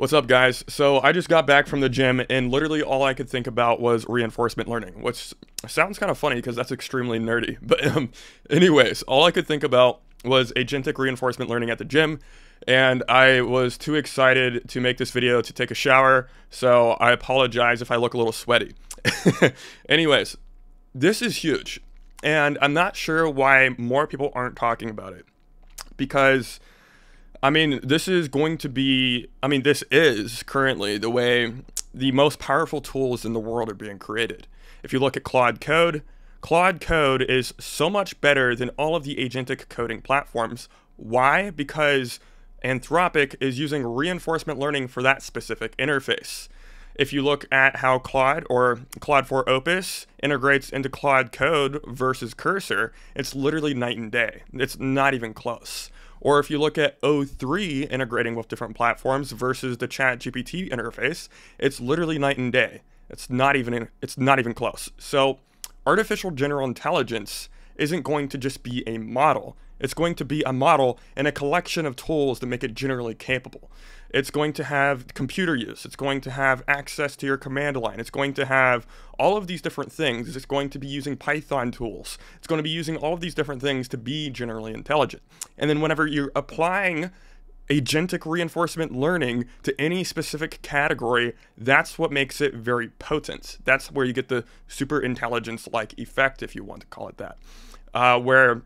What's up, guys? So I just got back from the gym and literally all I could think about was reinforcement learning, which sounds kind of funny because that's extremely nerdy. But anyways, all I could think about was agentic reinforcement learning at the gym. And I was too excited to make this video to take a shower. So I apologize if I look a little sweaty. Anyways, this is huge. And I'm not sure why more people aren't talking about it, because I mean, this is currently the way the most powerful tools in the world are being created. If you look at Claude Code, Claude Code is so much better than all of the agentic coding platforms. Why? Because Anthropic is using reinforcement learning for that specific interface. If you look at how Claude or Claude 4 Opus integrates into Claude Code versus Cursor, it's literally night and day. It's not even close. Or if you look at O3 integrating with different platforms versus the ChatGPT interface, it's literally night and day. It's not even close. So artificial general intelligence isn't going to just be a model. It's going to be a model and a collection of tools that make it generally capable. It's going to have computer use. It's going to have access to your command line. It's going to have all of these different things. It's going to be using Python tools. It's going to be using all of these different things to be generally intelligent. And then whenever you're applying agentic reinforcement learning to any specific category, that's what makes it very potent. That's where you get the super intelligence-like effect, if you want to call it that, where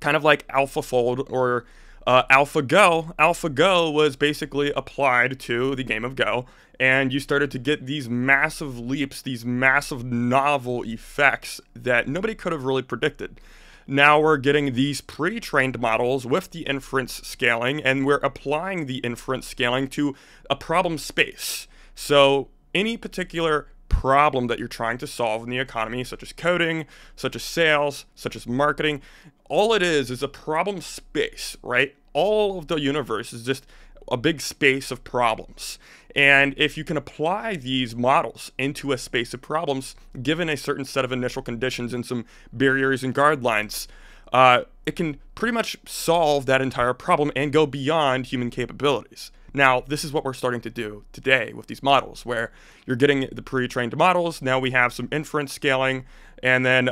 kind of like AlphaFold or AlphaGo. AlphaGo was basically applied to the game of Go, and you started to get these massive leaps, these massive novel effects that nobody could have really predicted. Now we're getting these pre-trained models with the inference scaling, and we're applying the inference scaling to a problem space. So any particular problem that you're trying to solve in the economy, such as coding, such as sales, such as marketing, all it is a problem space, right? All of the universe is just a big space of problems. And if you can apply these models into a space of problems, given a certain set of initial conditions and some barriers and guidelines, it can pretty much solve that entire problem and go beyond human capabilities. Now, this is what we're starting to do today with these models, where you're getting the pre-trained models. Now we have some inference scaling, and then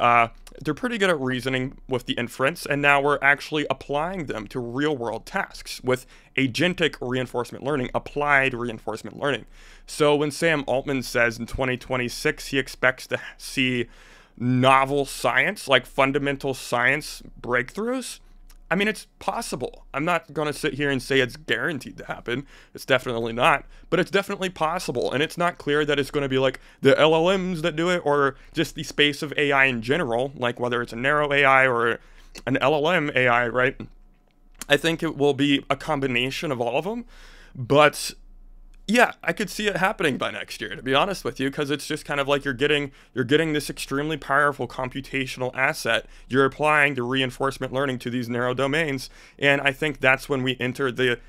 they're pretty good at reasoning with the inference. And now we're actually applying them to real-world tasks with agentic reinforcement learning, applied reinforcement learning. So when Sam Altman says in 2026 he expects to see novel science, like fundamental science breakthroughs, I mean, it's possible. I'm not going to sit here and say it's guaranteed to happen. It's definitely not, but it's definitely possible. And it's not clear that it's going to be like the LLMs that do it, or just the space of AI in general, like whether it's a narrow AI or an LLM AI, right? I think it will be a combination of all of them. But yeah, I could see it happening by next year, to be honest with you, because it's just kind of like you're getting this extremely powerful computational asset. You're applying the reinforcement learning to these narrow domains, and I think that's when we enter the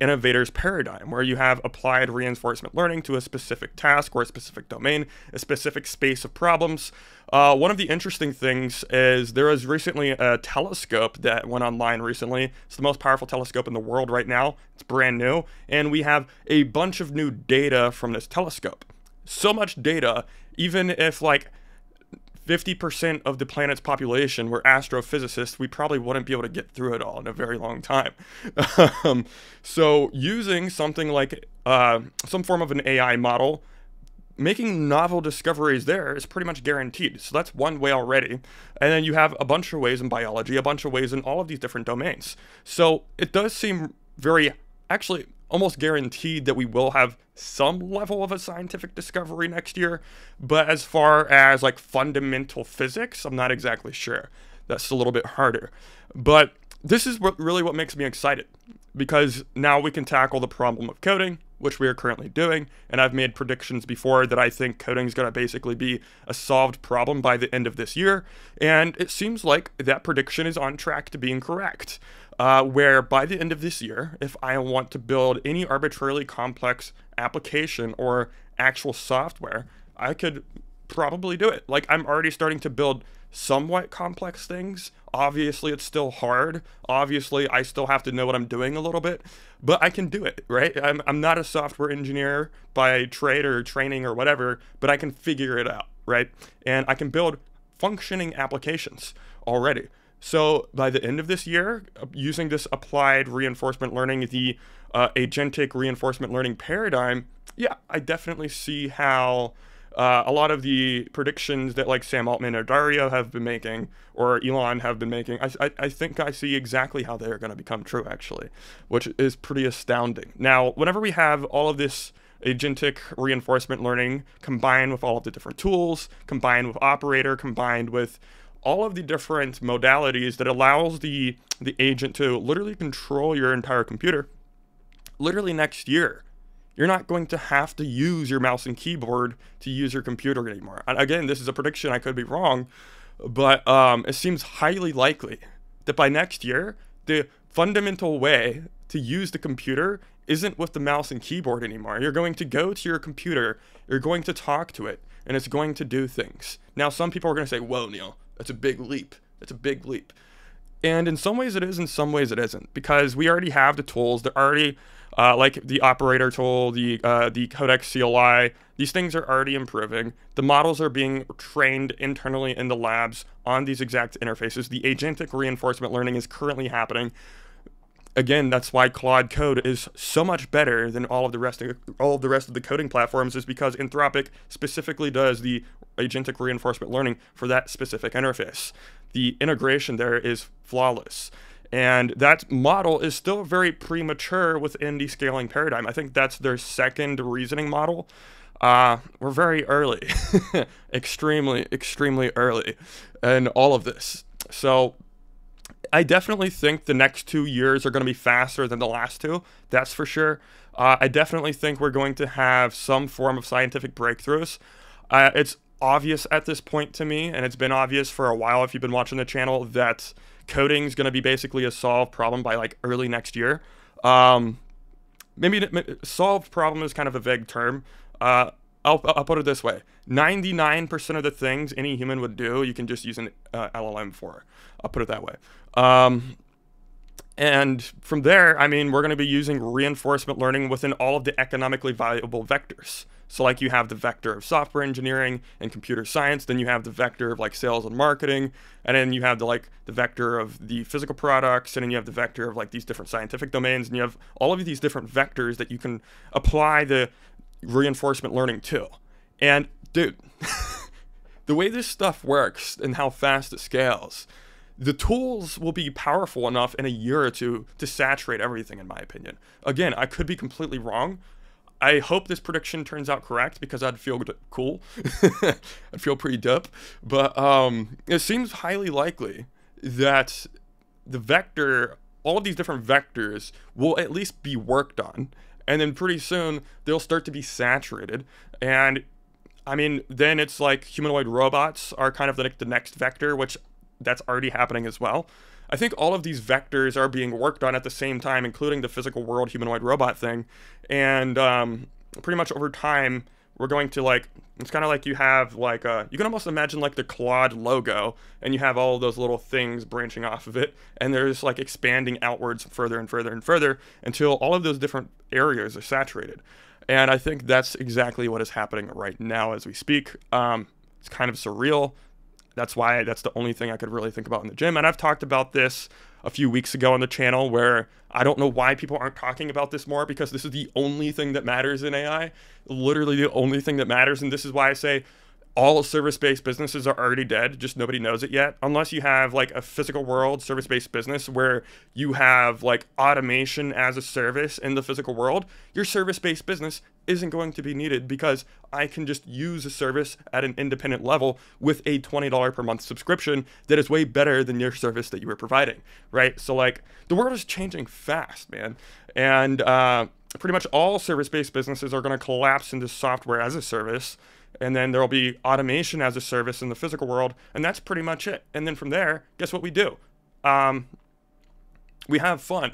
innovators paradigm, where you have applied reinforcement learning to a specific task or a specific domain, a specific space of problems. One of the interesting things is there was recently a telescope that went online recently. It's the most powerful telescope in the world right now. It's brand new. And we have a bunch of new data from this telescope. So much data, even if like 50% of the planet's population were astrophysicists, we probably wouldn't be able to get through it all in a very long time. So using something like some form of an AI model, making novel discoveries there is pretty much guaranteed. So that's one way already. And then you have a bunch of ways in biology, a bunch of ways in all of these different domains. So it does seem very, actually almost guaranteed that we will have some level of a scientific discovery next year. But as far as like fundamental physics, I'm not exactly sure. That's a little bit harder. But this is what makes me excited, because now we can tackle the problem of coding, which we are currently doing. And I've made predictions before that I think coding is going to basically be a solved problem by the end of this year. And it seems like that prediction is on track to being correct, where by the end of this year, if I want to build any arbitrarily complex application or actual software, I could probably do it. Like, I'm already starting to build somewhat complex things. Obviously, it's still hard. Obviously, I still have to know what I'm doing a little bit, but I can do it, right? I'm not a software engineer by trade or training or whatever, but I can figure it out, right? And I can build functioning applications already. So by the end of this year, using this applied reinforcement learning, the agentic reinforcement learning paradigm, yeah, I definitely see how a lot of the predictions that like Sam Altman or Dario have been making, or Elon have been making, I think I see exactly how they're going to become true, actually, which is pretty astounding. Now, whenever we have all of this agentic reinforcement learning combined with all of the different tools, combined with operator, combined with all of the different modalities that allows the agent to literally control your entire computer, literally next year, you're not going to have to use your mouse and keyboard to use your computer anymore. And again, this is a prediction, I could be wrong, but it seems highly likely that by next year, the fundamental way to use the computer isn't with the mouse and keyboard anymore. You're going to go to your computer, you're going to talk to it, and it's going to do things. Now, some people are gonna say, whoa, Neil, that's a big leap, that's a big leap. And in some ways it is, in some ways it isn't, because we already have the tools. They're already, like the operator tool, the Codex CLI, these things are already improving. The models are being trained internally in the labs on these exact interfaces. The agentic reinforcement learning is currently happening. Again, that's why Claude Code is so much better than all of the rest of the coding platforms, is because Anthropic specifically does the agentic reinforcement learning for that specific interface. The integration there is flawless. And that model is still very premature within the scaling paradigm. I think that's their second reasoning model. We're very early, extremely, extremely early in all of this. So I definitely think the next 2 years are going to be faster than the last two. That's for sure. I definitely think we're going to have some form of scientific breakthroughs. It's obvious at this point to me, and it's been obvious for a while if you've been watching the channel, that coding is going to be basically a solved problem by like early next year. Maybe solved problem is kind of a vague term. I'll put it this way. 99% of the things any human would do, you can just use an LLM for. I'll put it that way. And from there, I mean, we're going to be using reinforcement learning within all of the economically valuable vectors. So like you have the vector of software engineering and computer science, then you have the vector of like sales and marketing, and then you have the vector of the physical products, and then you have the vector of like these different scientific domains, and you have all of these different vectors that you can apply the reinforcement learning to. And dude, the way this stuff works and how fast it scales, the tools will be powerful enough in a year or two to saturate everything, in my opinion. Again, I could be completely wrong. I hope this prediction turns out correct, because I'd feel cool. I'd feel pretty dope. But it seems highly likely that the vector, all of these different vectors, will at least be worked on. And then pretty soon, they'll start to be saturated. And I mean, then it's like humanoid robots are kind of like the next vector, which that's already happening as well. I think all of these vectors are being worked on at the same time, including the physical world humanoid robot thing. And pretty much over time, we're going to like, it's kind of like you have like, you can almost imagine like the Claude logo, and you have all those little things branching off of it, and they're just like expanding outwards further and further and further until all of those different areas are saturated. And I think that's exactly what is happening right now as we speak. It's kind of surreal. That's why that's the only thing I could really think about in the gym. And I've talked about this a few weeks ago on the channel, where I don't know why people aren't talking about this more, because this is the only thing that matters in AI, literally the only thing that matters. And this is why I say all service-based businesses are already dead, just nobody knows it yet. Unless you have like a physical world service-based business where you have like automation as a service in the physical world, your service-based business isn't going to be needed, because I can just use a service at an independent level with a $20 per month subscription that is way better than your service that you were providing, right? So like the world is changing fast, man. And pretty much all service-based businesses are going to collapse into software as a service. And then there'll be automation as a service in the physical world. And that's pretty much it. And then from there, guess what we do? We have fun.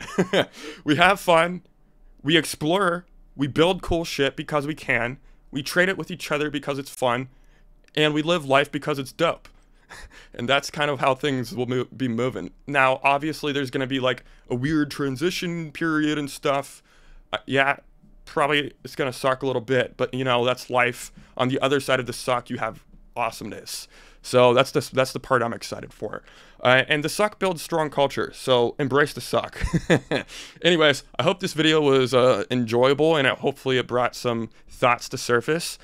We have fun. We explore. We build cool shit because we can. We trade it with each other because it's fun. And we live life because it's dope. And that's kind of how things will be moving. Now, obviously, there's going to be like a weird transition period and stuff. Yeah, probably it's going to suck a little bit, but you know, that's life. On the other side of the suck, you have awesomeness. So that's the part I'm excited for. And the suck builds strong culture, so embrace the suck. Anyways, I hope this video was enjoyable, and hopefully it brought some thoughts to surface.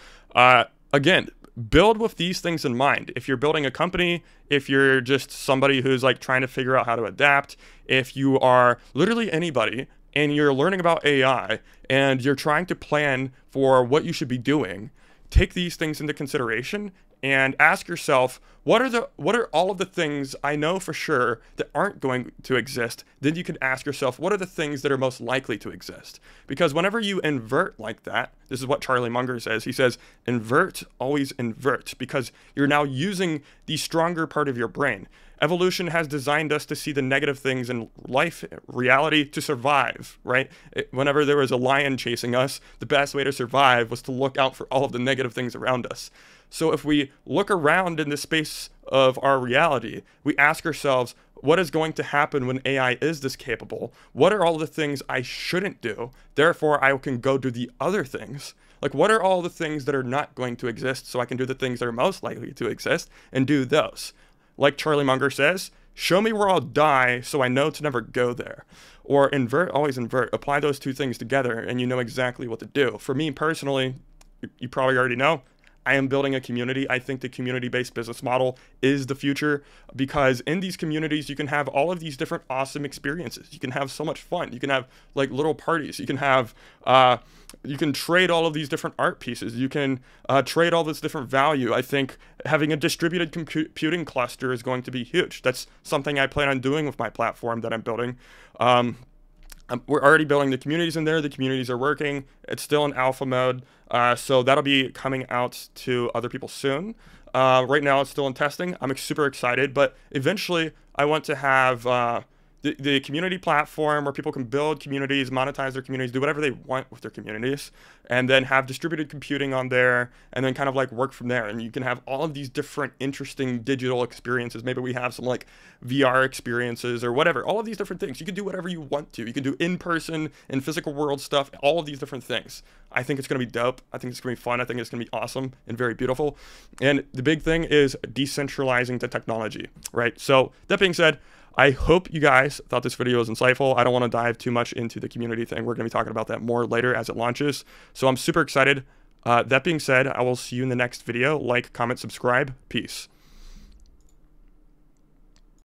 Again, build with these things in mind. If you're building a company, if you're just somebody who's like trying to figure out how to adapt, if you are literally anybody and you're learning about AI and you're trying to plan for what you should be doing, take these things into consideration and ask yourself, what are all of the things I know for sure that aren't going to exist? Then you can ask yourself, what are the things that are most likely to exist? Because whenever you invert like that, this is what Charlie Munger says. He says, invert, always invert, because you're now using the stronger part of your brain. Evolution has designed us to see the negative things in life, reality, to survive, right? Whenever there was a lion chasing us, the best way to survive was to look out for all of the negative things around us. So if we look around in the space of our reality, we ask ourselves, what is going to happen when AI is this capable? What are all the things I shouldn't do? Therefore, I can go do the other things. Like, what are all the things that are not going to exist so I can do the things that are most likely to exist and do those? Like Charlie Munger says, show me where I'll die so I know to never go there. Or invert, always invert. Apply those two things together and you know exactly what to do. For me personally, you probably already know, I am building a community. I think the community-based business model is the future, because in these communities, you can have all of these different awesome experiences. You can have so much fun. You can have like little parties. You can have, you can trade all of these different art pieces. You can trade all this different value. I think having a distributed computing cluster is going to be huge. That's something I plan on doing with my platform that I'm building. We're already building the communities in there. The communities are working. It's still in alpha mode. So that'll be coming out to other people soon. Right now, it's still in testing. I'm super excited, but eventually I want to have the community platform where people can build communities, monetize their communities, do whatever they want with their communities, and then have distributed computing on there, and then kind of like work from there. And you can have all of these different interesting digital experiences. Maybe we have some like VR experiences or whatever, all of these different things. You can do whatever you want to. You can do in-person and physical world stuff, all of these different things. I think it's going to be dope. I think it's going to be fun. I think it's going to be awesome and very beautiful. And the big thing is decentralizing the technology, right? So that being said, I hope you guys thought this video was insightful. I don't want to dive too much into the community thing. We're going to be talking about that more later as it launches. So I'm super excited. That being said, I will see you in the next video. Like, comment, subscribe. Peace.